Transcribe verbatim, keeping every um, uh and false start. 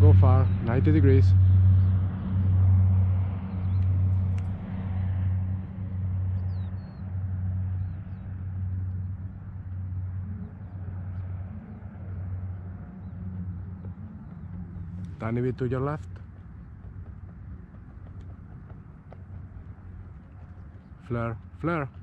go far, ninety degrees. Tiny bit to your left. Flare, flare.